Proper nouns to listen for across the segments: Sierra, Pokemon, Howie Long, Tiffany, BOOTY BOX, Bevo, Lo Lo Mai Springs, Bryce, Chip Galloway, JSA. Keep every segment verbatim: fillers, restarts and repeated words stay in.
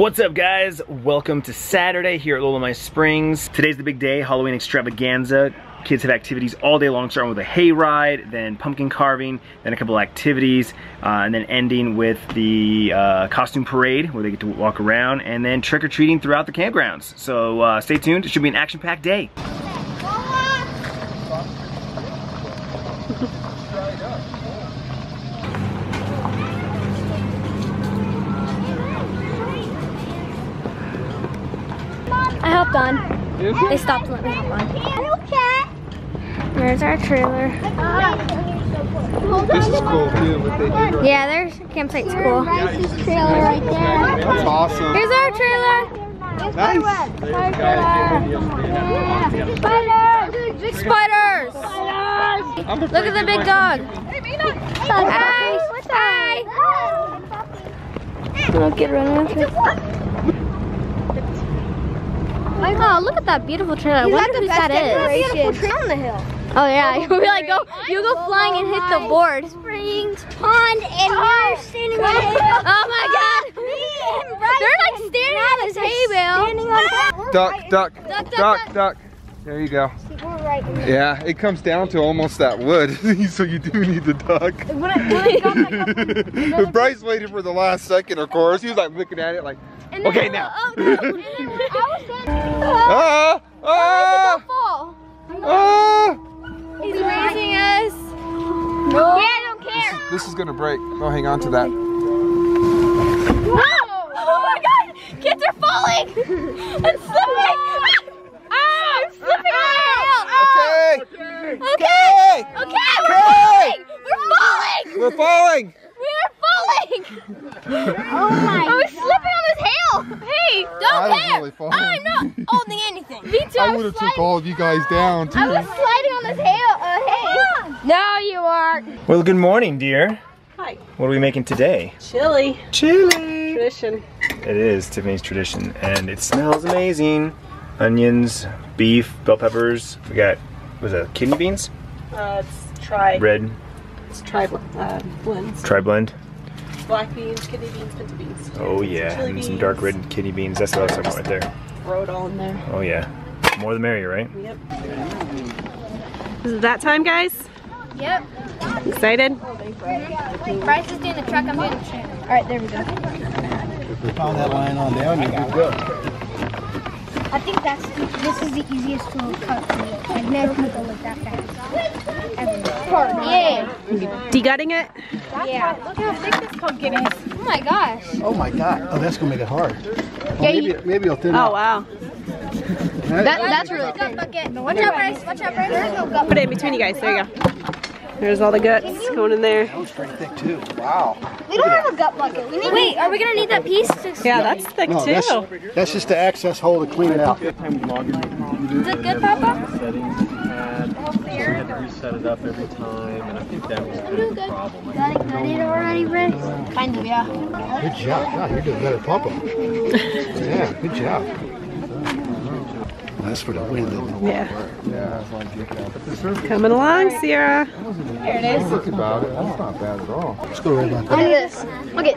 What's up, guys? Welcome to Saturday here at Lo Lo Mai Springs. Today's the big day, Halloween extravaganza. Kids have activities all day long, starting with a hay ride, then pumpkin carving, then a couple activities, uh, and then ending with the uh, costume parade where they get to walk around, and then trick-or-treating throughout the campgrounds. So uh, stay tuned, it should be an action-packed day. I hopped on. They stopped to let me hop on. There's our trailer. This is cool too, what they do. Yeah, their campsite's cool. Bryce's trailer right there. That's awesome. Here's our trailer. Nice. Spider. Spiders. Spiders. Spiders. Look at the big dog. Hi. Hi. Don't get run over. Oh, look at that beautiful trailer. He's I wonder who that is. Beautiful tree on the hill. Oh yeah, oh, you'll be like, go, you go flying and hit the board. Springs Pond and we're standing on hay bale. Oh my God! They're like standing on this hay bale. Duck, duck, duck, duck, duck. There you go. Yeah, it comes down to almost that wood, so you do need the duck. When I, when I got Bryce waited for the last second, of course. He was like looking at it, like, okay now. Ah! Ah! Ah! He's raising us. No. Yeah, I don't care. This is, this is gonna break. Oh, hang on to that. Oh, oh my God! Kids are falling. It's slipping. Ah! I'm slipping on the hill. Okay. Okay. Okay. Okay. We're falling. We're falling. We're falling. We're falling. Oh my! I was slipping on his hill. Hey, don't care. Really I'm not. Holding anything. Me too. I, I would have took all of you guys down too. I was sliding on this hail. Uh, hay. No, you aren't. Well, good morning, dear. Hi. What are we making today? Chili. Chili. Tradition. It is Tiffany's tradition, and it smells amazing. Onions, beef, bell peppers. We got, was that kidney beans? Uh, it's tri. Red. It's tri uh, blends. Tri blend. Black beans, kidney beans, pinto beans. Oh yeah, some and beans. Some dark red kidney beans. That's what I was talking about right there. Throw it all in there. Oh yeah, more the merrier, right? Yep. Is it that time, guys? Yep. Excited? Mm-hmm. Bryce is doing the truck, I'm doing the trailer. All right, there we go. If we found that line on down, you can go. I think that's this is the easiest tool to cut. I've never cut the look that fast. Ever. Yeah. De-gutting it? Yeah. Look how thick this pumpkin is. Oh my gosh. Oh my God. Oh, that's gonna make it hard. Well, yeah, maybe, maybe I'll thin it. Oh, wow. that, that's really good. Watch out, Bryce. Watch out, Bryce. Put it in between you guys. There you go. There's all the guts going in there. That was pretty thick, too. Wow. We don't have a gut bucket. We need Wait, are we going to need that piece? To yeah, that's thick, no, too. That's, that's just the access hole to clean it out. Is it good, Papa? Set it up every time, and I think that was kind of the problem. You got it gutted already, Rick? Kind of, yeah. Good job. God, you're doing better, Papa. Yeah, good job. That's for the win, though. Yeah. Yeah. Coming along, Sierra. Here it is. Look about it. That's not bad at all. Let's go right about that. Look at this. Look at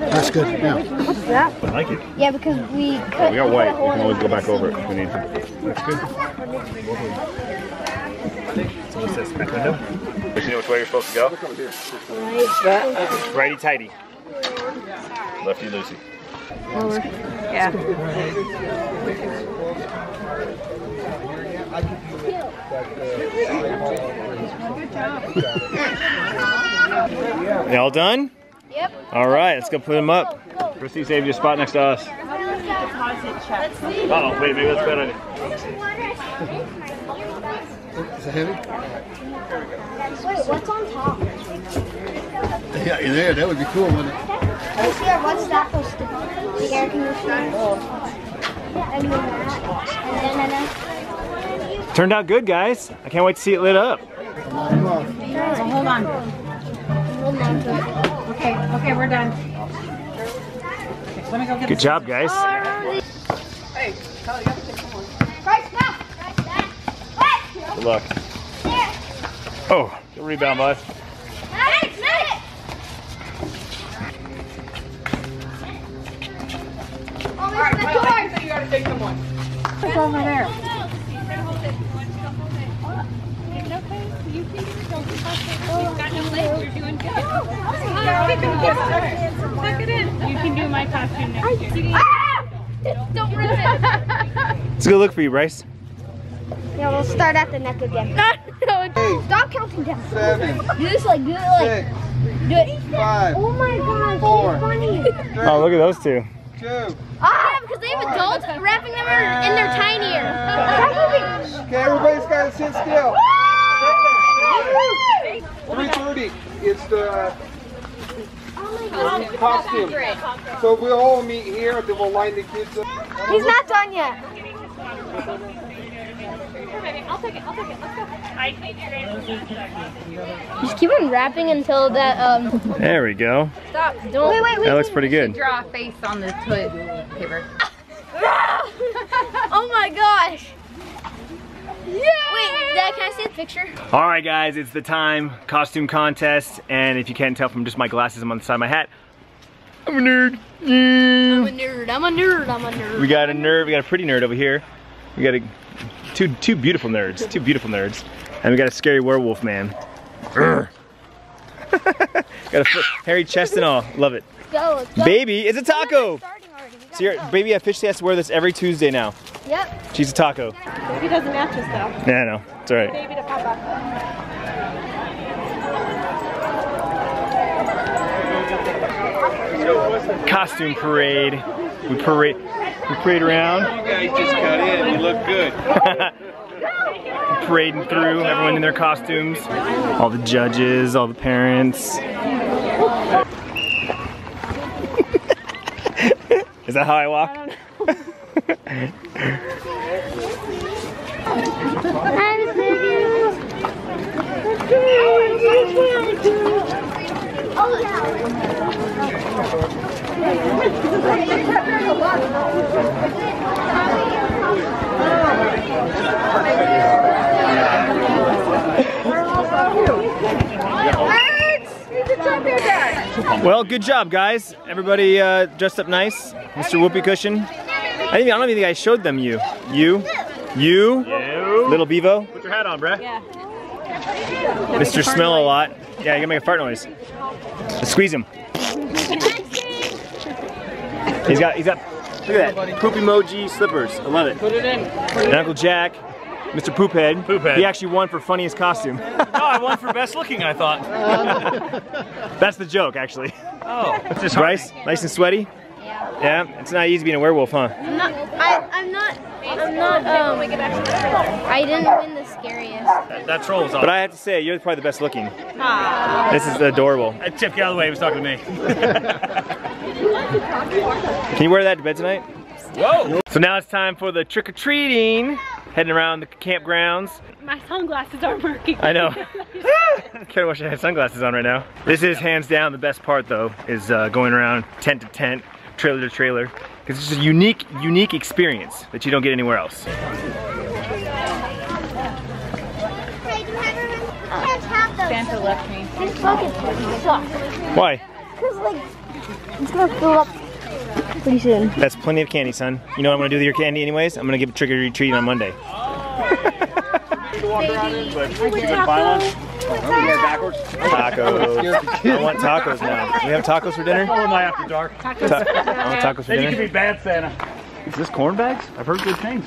That's good. Now. What's that? I like it. Yeah, because we cut. We got white. We can always go back over it if we need to. That's good. What's this, back window? But you know which way you're supposed to go? Right. Righty tighty. Lefty loosey. Over. Yeah. Y'all done? Yep. All right, let's go put them up. Christy, save your spot next to us. Uh-oh, wait, maybe that's a bad idea. Is it heavy? Wait, what's on top? Yeah, in there, that would be cool, wouldn't it? Sierra, what's that supposed to be? The air conditioner? And then turned out good, guys. I can't wait to see it lit up. Hold on. Hold on. Okay, okay, we're done. Let me go get good job, guys. Hey, Kyle, you got to take someone. Bryce, now! Good luck. Oh, good rebound, bud. Nice, nice. Sierra, take them one. It's over there. You can get it. Don't be frustrated. You've got no legs. You're doing good. Tuck it in. You can do my costume next year. Ah! Don't rip it. It's a good look for you, Bryce. Yeah, we'll start at the neck again. No, stop counting down. Seven. Do this like, do it like. Six, do it. Five. Oh my God, four, funny. Three, oh, look at those two. Two. Ah, because they have one, adults wrapping them in their tinier. Okay, everybody's got to sit still. three thirty. It's the costume. So we'll all meet here and then we'll line the kids up. He's not done yet. I'll take it, I'll take it, let's go. I just keep on wrapping until that, um... There we go. Stop, don't... Wait, wait, wait. That looks pretty good. Draw a face on this hood paper. Oh my gosh! Yeah! Wait, Dad, can I see the picture? Alright guys, it's the time. Costume contest. And if you can't tell from just my glasses I'm on the side of my hat, I'm a nerd. Mm. I'm a nerd, I'm a nerd, I'm a nerd. We got a nerd, we got a pretty nerd over here. We got a... Two, two beautiful nerds, two beautiful nerds. And we got a scary werewolf man. Got a hairy chest and all, love it. Let's go, let's go. Baby is a taco. So your, baby officially has to wear this every Tuesday now. Yep. She's a taco. Baby doesn't match us though. Yeah, I know, it's all right. Baby to pop up. Costume parade, we parade. We parade around. You guys just got in. You look good. Parading through, everyone in their costumes. All the judges, all the parents. Is that how I walk? Well, good job, guys. Everybody uh, dressed up nice. Mister Whoopee Cushion. I, didn't, I don't even think I showed them you. You. You. you. Little Bevo. Put your hat on, bruh. Yeah. Mister Smell a lot. Yeah, you can make a fart noise. Let's squeeze him. He's got, he's got, look at that, poop emoji slippers, I love it. Put it in. Put it in. Uncle Jack, Mister Poophead, Poophead, he actually won for funniest costume. No, I won for best looking, I thought. That's the joke, actually. Oh. It's just Bryce, nice and sweaty? Yeah. Yeah, it's not easy being a werewolf, huh? I'm not, I, I'm not, I'm not, um, I didn't win the scariest. That, that troll was awesome. But I have to say, you're probably the best looking. Aww. This is adorable. Chip Galloway was talking to me. Can you wear that to bed tonight? Whoa! So now it's time for the trick-or-treating. Heading around the campgrounds. My sunglasses aren't working. I know. I kinda wish I had sunglasses on right now. This is hands down the best part though, is uh, going around tent to tent, trailer to trailer. Because it's just a unique, unique experience that you don't get anywhere else. Santa left me. This bucket sucks. Why? Because like, it's gonna fill up pretty soon. That's plenty of candy, son. You know what I'm gonna do with your candy anyways? I'm gonna give a trick or treat on Monday. Tacos. I want tacos now. Do we have tacos for dinner? Oh, am I after dark? Tacos. Ta I want tacos for dinner. Then you can be bad Santa. Is this corn bags? I've heard good things.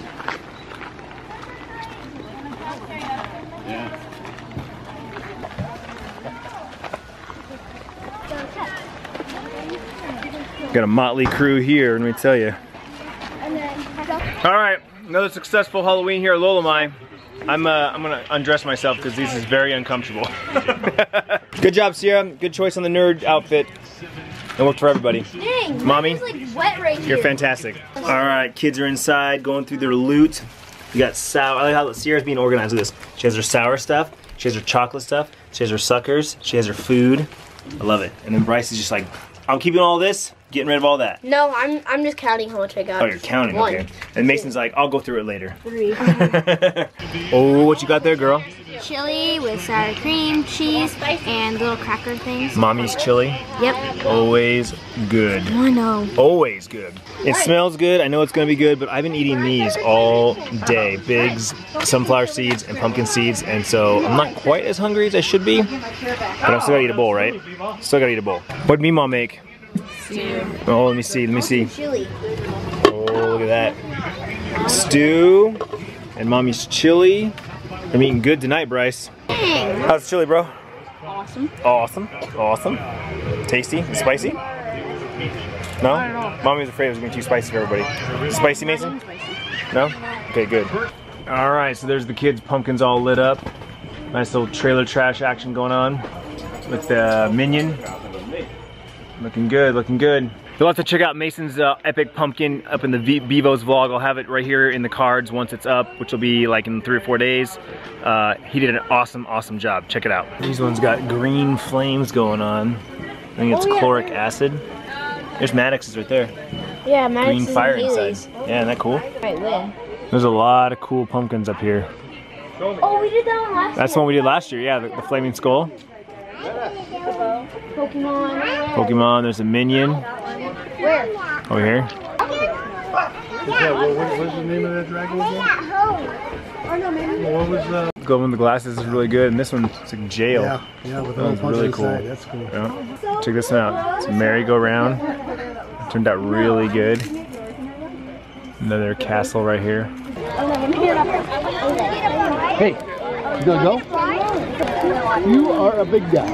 Got a motley crew here, and we tell you. All right, another successful Halloween here at Lo Lo Mai. I'm uh, I'm gonna undress myself because this is very uncomfortable. Good job, Sierra. Good choice on the nerd outfit. It worked for everybody. Dang, mommy, like wet right here. You're fantastic. All right, kids are inside going through their loot. You got sour. I like how Sierra's being organized with this. She has her sour stuff. She has her chocolate stuff. She has her suckers. She has her food. I love it. And then Bryce is just like, I'm keeping all this. Getting rid of all that? No, I'm I'm just counting how much I got. Oh, you're counting, One, okay. And Mason's like, I'll go through it later. Three. Oh, what you got there, girl? chili with sour cream, cheese, and little cracker things. Mommy's chili? Yep. Always good. I know. Always good. It smells good. I know it's going to be good, but I've been eating these all day. Biggs, sunflower seeds, and pumpkin seeds, and so I'm not quite as hungry as I should be, but I'm still got to eat a bowl, right? Still got to eat a bowl. What did Meemaw make? Stew. Oh, let me see. Let me see. Oh, look at that. Stew and Mommy's chili. I'm eating good tonight, Bryce. Dang. How's the chili, bro? Awesome. Awesome. Awesome. Tasty. And spicy? No? Mommy's afraid it was going to be too spicy for everybody. Spicy, Mason? No? Okay, good. All right, so there's the kids' pumpkins all lit up. Nice little trailer trash action going on with the Minion. Looking good, looking good. You'll have to check out Mason's uh, epic pumpkin up in the v Bevo's vlog. I'll have it right here in the cards once it's up, which will be like in three or four days. Uh, he did an awesome, awesome job. Check it out. These ones got green flames going on. I think it's oh, yeah, chloric acid. There's Maddox's right there. Yeah, Maddox's green fire inside. Oh, yeah, isn't that cool? Right, there's a lot of cool pumpkins up here. Oh, we did that one last That's year. That's the one we did last year, yeah, the, the flaming skull. Pokemon. Pokemon, there's a Minion. Where? Over here. Yeah, well, what was the name of that dragon again? What was the... The one with the glasses is really good, and this one's like jail. Yeah, yeah, with that one's really cool. Side. That's cool. Yeah. Check this one out. It's a merry-go-round. It turned out really good. Another castle right here. Hey, you gonna go? You are a big guy.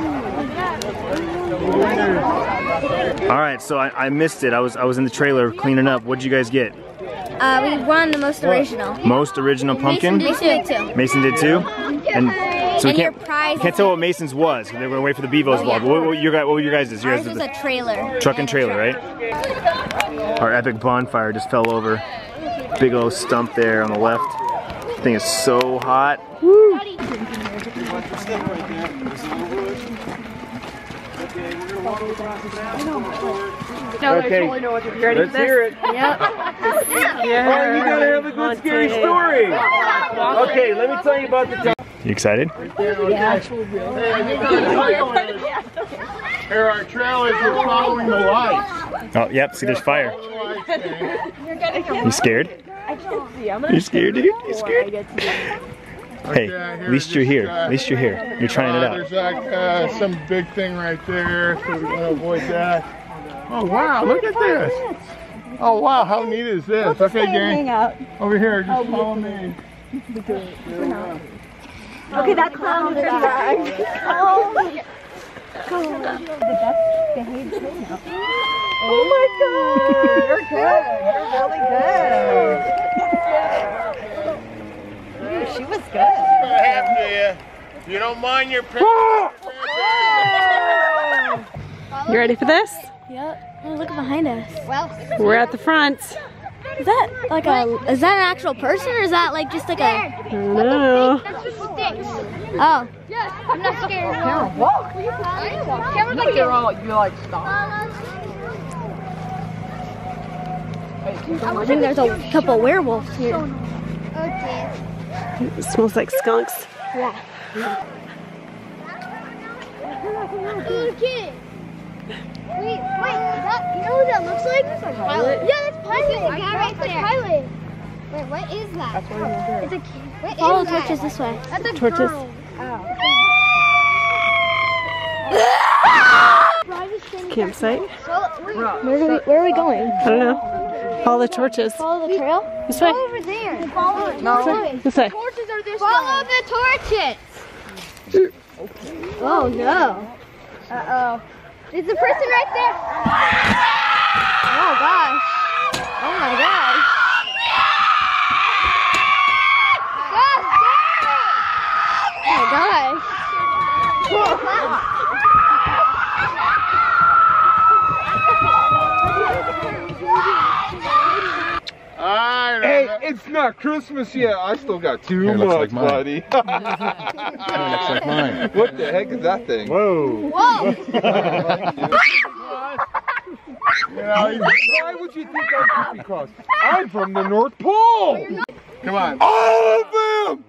All right, so I, I missed it. I was I was in the trailer cleaning up. What did you guys get? Uh, we won the most original. Most original pumpkin. Mason did too. Mason did too. And so we can't can't tell what Mason's was. They're gonna wait for the Bevo's vlog. What, what, what your guys? What were your guys? Yours was a trailer. Truck and trailer, right? Our epic bonfire just fell over. Big old stump there on the left. The thing is so hot. Woo. No, okay. I totally know what to do. You ready Let's for this? hear it. Yep. Yeah. Oh, you gotta have a good scary story. Okay, let me tell you about the time. You excited? Yeah. Here our trailers are following the lights. Oh, yep. See, there's fire. You scared? I can't see. I'm You scared, dude? You scared? Hey, okay, at least you're here. At least you're here. You're trying uh, it out. There's like uh, some big thing right there, so we want to avoid that. Oh wow, look at this. Oh wow, how neat is this? Okay, gang, over here, just follow me. Okay, that clown is back. Oh my God. You're good. You're really good. She was good. What happened to you? You don't mind your parents. You ready for this? Yep. Oh, look behind us. Well, we're at the front. Is that like a? Is that an actual person or is that like just like a? No. Oh. Yes. I'm not scared. Camera, walk. Camera, like you're all you like stop. I think there's a couple werewolves here. Okay. It smells like skunks. Yeah. Wait, wait, that, you know what that looks like? That's like Pilot. Yeah, that's Pilot. There's a guy right there. Pilot. Wait, what is that? That's what it's a what Follow is the torches that? this way. That's a torches. Girl. Oh. Campsite. Where are, we, where are we going? I don't know. Follow the torches. Follow the trail? This way? Follow over there. Follow it. No. This way. This way. The torches are this Follow way. the torches! Okay. Oh no. Uh-oh. Is the person right there? Oh gosh. Oh my gosh. Gosh, damn it. Oh my gosh. Whoa. Hey, it's not Christmas yet. I still got too much, like buddy. Looks like mine. What the heck is that thing? Whoa. Whoa. You know, why would you think I'm creepy cross? I'm from the North Pole. Come on. All of them.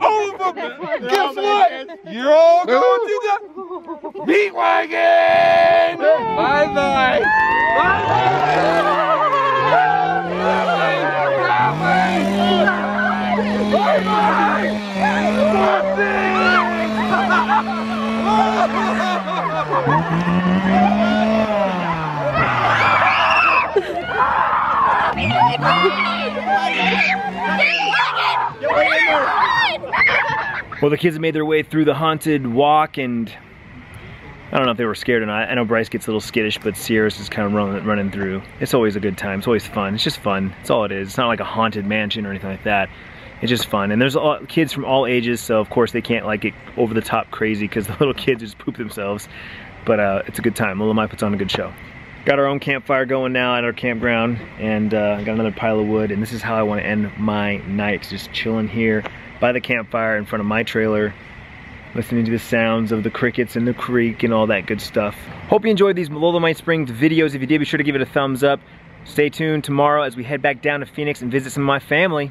All of them. no, guess what? You're all going to the meat wagon! Bye bye! Bye bye! Well, the kids made their way through the haunted walk, and I don't know if they were scared or not. I know Bryce gets a little skittish, but Sierra's just kind of running, running through. It's always a good time. It's always fun. It's just fun. It's all it is. It's not like a haunted mansion or anything like that. It's just fun. And there's all, kids from all ages, so of course they can't like get over the top crazy because the little kids just poop themselves. But uh, it's a good time. Lo Lo Mai puts on a good show. Got our own campfire going now at our campground, and uh, got another pile of wood. And this is how I want to end my night, just chilling here by the campfire in front of my trailer, listening to the sounds of the crickets and the creek and all that good stuff. Hope you enjoyed these Lo Lo Mai Springs videos. If you did, be sure to give it a thumbs up. Stay tuned tomorrow as we head back down to Phoenix and visit some of my family.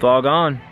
Vlog on.